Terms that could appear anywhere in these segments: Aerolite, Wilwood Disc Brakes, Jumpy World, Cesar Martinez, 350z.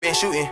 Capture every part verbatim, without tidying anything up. Been shooting.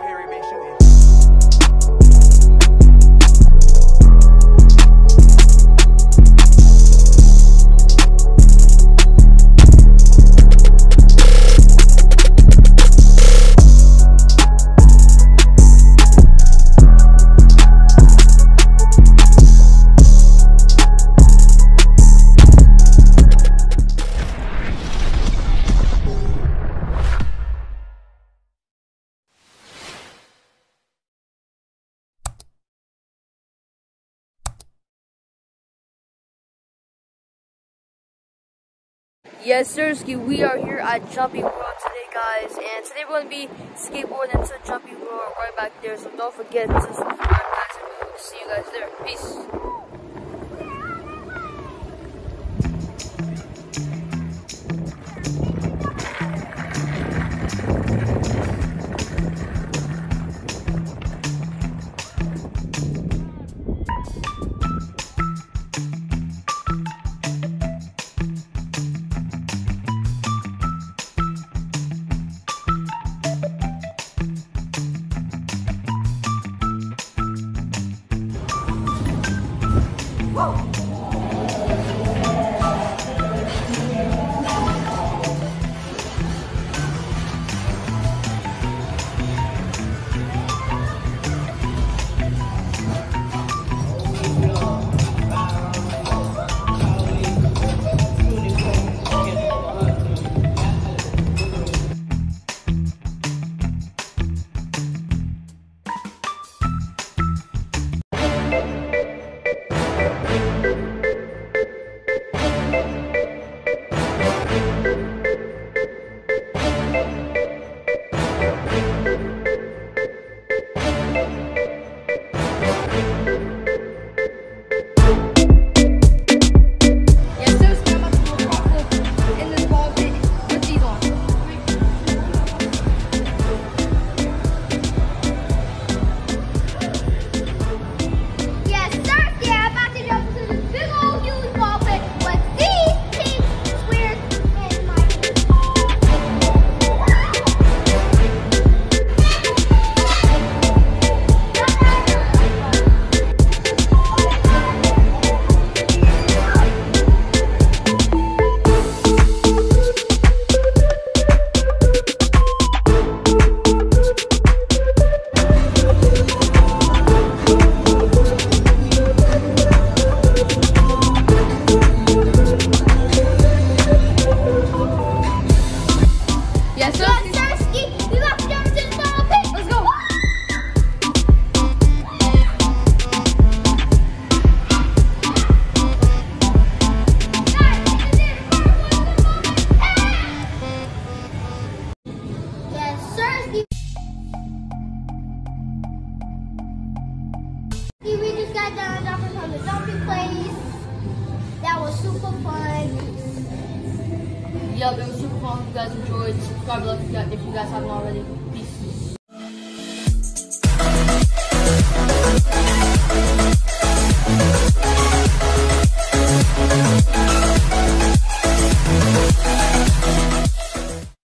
Yes, Sirski, we are here at Jumpy World today, guys, and today we're going to be skateboarding to Jumpy World right back there, so don't forget to subscribe, guys, and we will see you guys there. Peace. Yup, it was super fun. If you guys enjoyed, subscribe if you guys haven't already.